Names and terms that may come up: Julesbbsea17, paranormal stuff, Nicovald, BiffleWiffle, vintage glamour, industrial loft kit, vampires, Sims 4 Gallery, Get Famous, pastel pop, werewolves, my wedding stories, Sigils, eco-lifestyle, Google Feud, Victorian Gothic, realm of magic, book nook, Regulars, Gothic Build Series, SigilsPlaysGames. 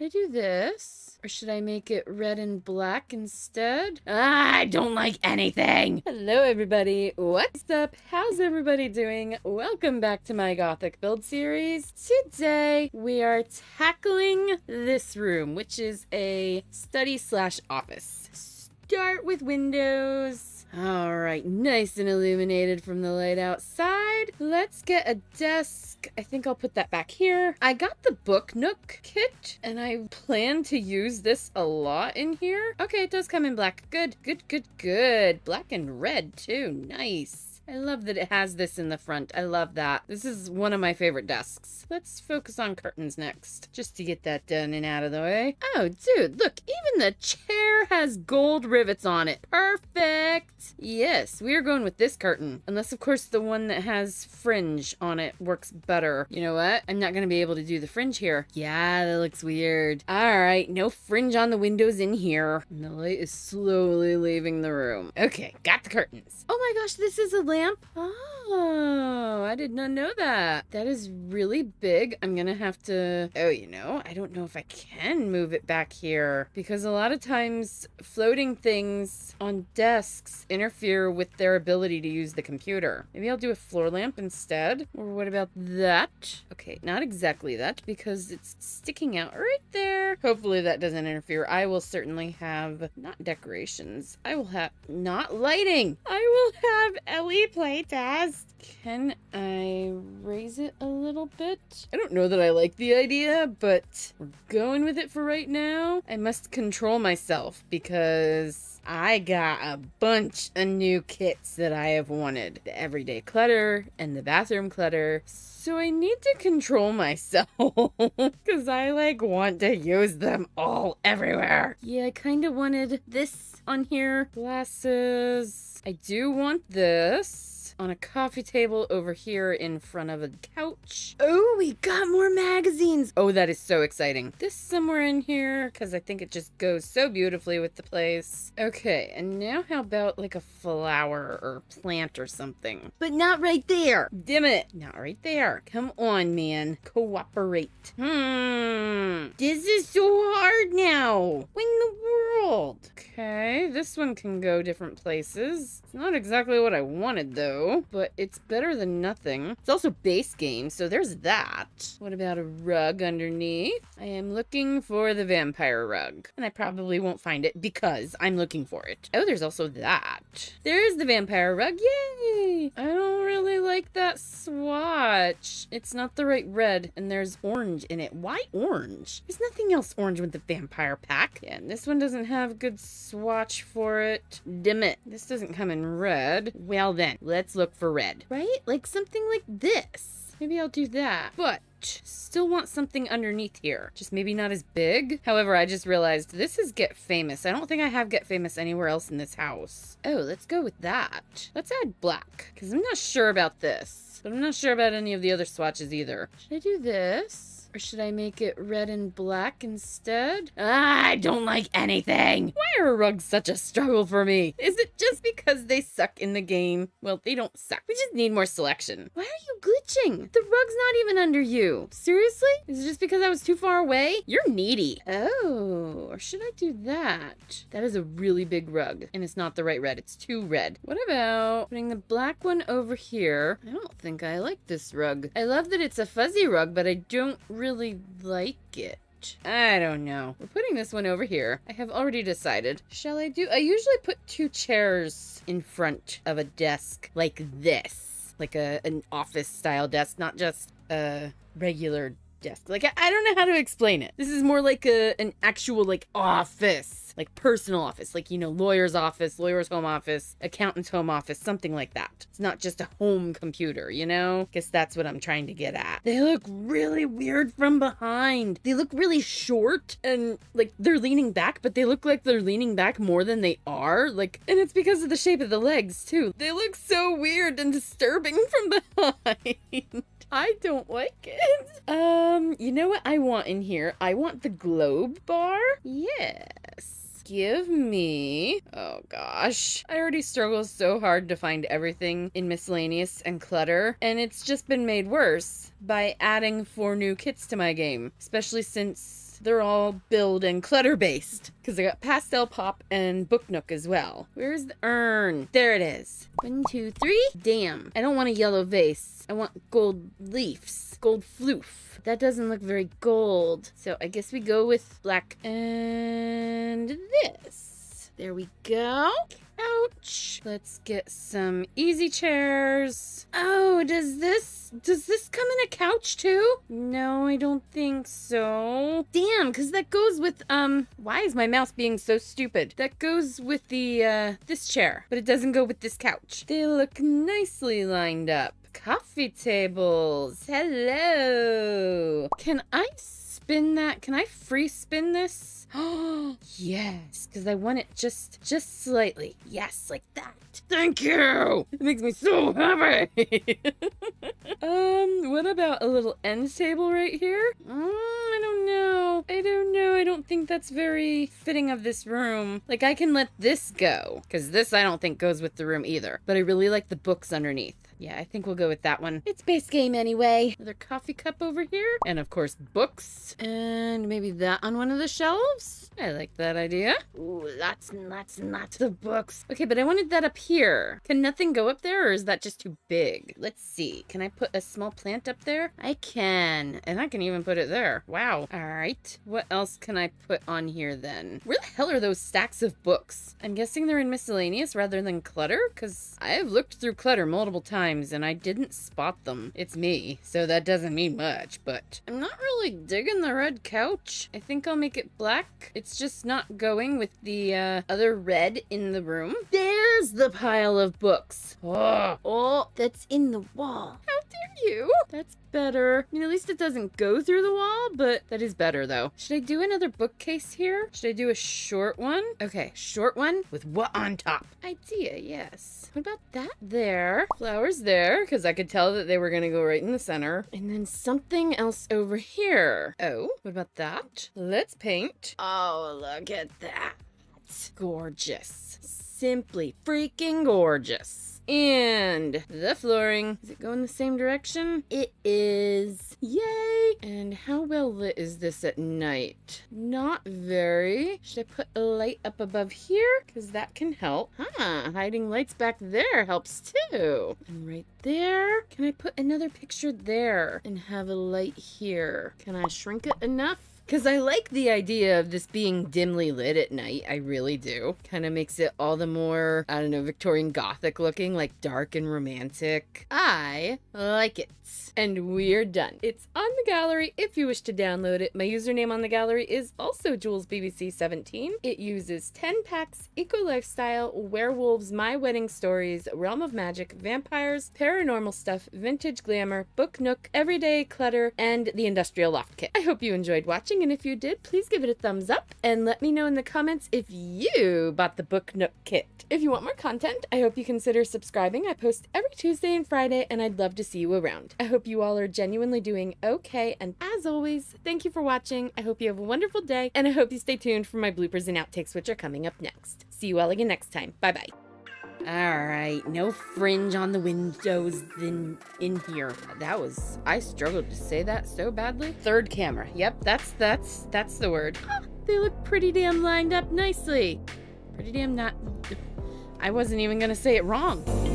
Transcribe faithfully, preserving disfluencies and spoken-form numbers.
Should I do this? Or should I make it red and black instead? Ah, I don't like anything! Hello everybody, what's up? How's everybody doing? Welcome back to my Gothic Build Series. Today we are tackling this room, which is a study slash office. Start with windows. All right, nice and illuminated from the light outside. Let's get a desk. I think I'll put that back here. I got the book nook kit, and I plan to use this a lot in here. Okay, it does come in black. Good, good, good, good. Black and red, too. Nice. I love that it has this in the front. I love that. This is one of my favorite desks. Let's focus on curtains next, just to get that done and out of the way. Oh, dude, look, even the chair has gold rivets on it. Perfect. Yes, we are going with this curtain. Unless, of course, the one that has fringe on it works better. You know what? I'm not going to be able to do the fringe here. Yeah, that looks weird. All right, no fringe on the windows in here. And the light is slowly leaving the room. Okay, got the curtains. Oh my gosh, this is a lamp. Oh, I did not know that. That is really big. I'm gonna have to, oh, you know, I don't know if I can move it back here because a lot of times floating things on desks interfere with their ability to use the computer. Maybe I'll do a floor lamp instead. Or what about that? Okay, not exactly that because it's sticking out right there. Hopefully that doesn't interfere. I will certainly have not decorations. I will have not lighting. I will have L E D play test. Can I raise it a little bit? I don't know that I like the idea, but we're going with it for right now. I must control myself because I got a bunch of new kits that I have wanted. The everyday clutter and the bathroom clutter. So I need to control myself because I like want to use them all everywhere. Yeah, I kind of wanted this on here. Glasses. I do want this on a coffee table over here in front of a couch. Oh, we got more magazines. Oh, that is so exciting. This somewhere in here, because I think it just goes so beautifully with the place. Okay, and now how about like a flower or plant or something? But not right there. Damn it. Not right there. Come on, man. Cooperate. Hmm. This is so hard now. When the world. Okay, this one can go different places. It's not exactly what I wanted, though. But it's better than nothing. It's also base game, so there's that. What about a rug underneath? I am looking for the vampire rug. And I probably won't find it because I'm looking for it. Oh, there's also that. There's the vampire rug. Yay! I don't really like that swatch. It's not the right red, and there's orange in it. Why orange? There's nothing else orange with the vampire pack. Yeah, and this one doesn't have a good swatch for it. Damn it. This doesn't come in red. Well then, let's look for red. Right? Like something like this. Maybe I'll do that. But still want something underneath here. Just maybe not as big. However, I just realized this is Get Famous. I don't think I have Get Famous anywhere else in this house. Oh, let's go with that. Let's add black. Because I'm not sure about this. But I'm not sure about any of the other swatches either. Should I do this? Or should I make it red and black instead? Ah, I don't like anything. Why are rugs such a struggle for me? Is it just because they suck in the game? Well, they don't suck. We just need more selection. Why are you glitching? The rug's not even under you. Seriously? Is it just because I was too far away? You're needy. Oh, or should I do that? That is a really big rug, and it's not the right red. It's too red. What about putting the black one over here? I don't think I like this rug. I love that it's a fuzzy rug, but I don't really really like it. I don't know. We're putting this one over here. I have already decided. Shall I do? I usually put two chairs in front of a desk like this. Like a an office style desk, not just a regular desk. Like, I, I don't know how to explain it. This is more like a an actual like office. Like personal office, like, you know, lawyer's office, lawyer's home office, accountant's home office, something like that. It's not just a home computer, you know? Guess that's what I'm trying to get at. They look really weird from behind. They look really short and like they're leaning back, but they look like they're leaning back more than they are. Like, and it's because of the shape of the legs too. They look so weird and disturbing from behind. I don't like it. Um, you know what I want in here? I want the globe bar. Yes. Give me, oh gosh, I already struggle so hard to find everything in miscellaneous and clutter, and it's just been made worse by adding four new kits to my game, especially since They're all build and clutter based because I got Pastel Pop and Book Nook as well. Where's the urn? There it is. One, two, three. Damn, I don't want a yellow vase. I want gold leaves, gold floof. That doesn't look very gold. So I guess we go with black and this. There we go. Ouch. Let's get some easy chairs. Oh, does this, does this come in a couch too? No, I don't think so. Damn, because that goes with, um, why is my mouse being so stupid? That goes with the, uh, this chair, but it doesn't go with this couch. They look nicely lined up. Coffee tables. Hello. Can I spin that? Can I free spin this? Oh, yes, because I want it just, just slightly. Yes, like that. Thank you! It makes me so happy! um, what about a little end table right here? Mm, I don't know. I don't know. I don't think that's very fitting of this room. Like, I can let this go, because this I don't think goes with the room either. But I really like the books underneath. Yeah, I think we'll go with that one. It's base game anyway. Another coffee cup over here. And of course, books. And maybe that on one of the shelves. I like that idea. Ooh, lots and lots and lots of books. Okay, but I wanted that up here. Can nothing go up there or is that just too big? Let's see. Can I put a small plant up there? I can. And I can even put it there. Wow. All right. What else can I put on here then? Where the hell are those stacks of books? I'm guessing they're in miscellaneous rather than clutter because I have looked through clutter multiple times. And I didn't spot them. It's me, so that doesn't mean much, but I'm not really digging the red couch. I think I'll make it black. It's just not going with the uh, other red in the room. There's the pile of books. Oh, oh, that's in the wall. How dare you? That's better. I mean, at least it doesn't go through the wall, but that is better though. Should I do another bookcase here? Should I do a short one? Okay, short one with what on top? Idea, yes. What about that there? Flowers there because I could tell that they were gonna go right in the center, and then something else over here. Oh, what about that? Let's paint. Oh, look at that. Gorgeous. Simply freaking gorgeous. And the flooring. Is it going the same direction? It is. Yay! And how well lit is this at night? Not very. Should I put a light up above here? Because that can help. Huh, hiding lights back there helps too. And right there. Can I put another picture there and have a light here? Can I shrink it enough? Because I like the idea of this being dimly lit at night. I really do. Kind of makes it all the more, I don't know, Victorian Gothic looking, like dark and romantic. I like it. And we're done. It's on the gallery if you wish to download it. My username on the gallery is also jules b b c seventeen. It uses ten packs, eco-lifestyle, werewolves, my wedding stories, realm of magic, vampires, paranormal stuff, vintage glamour, book nook, everyday clutter, and the industrial loft kit. I hope you enjoyed watching. And if you did, please give it a thumbs up and let me know in the comments if you bought the Book Nook kit. If you want more content, I hope you consider subscribing. I post every Tuesday and Friday, and I'd love to see you around. I hope you all are genuinely doing okay, and as always, thank you for watching. I hope you have a wonderful day, and I hope you stay tuned for my bloopers and outtakes, which are coming up next. See you all again next time. Bye-bye. Alright, no fringe on the windows in, in here. That was, I struggled to say that so badly. Third camera, yep, that's, that's, that's the word. Ah, they look pretty damn lined up nicely. Pretty damn not, I wasn't even gonna say it wrong.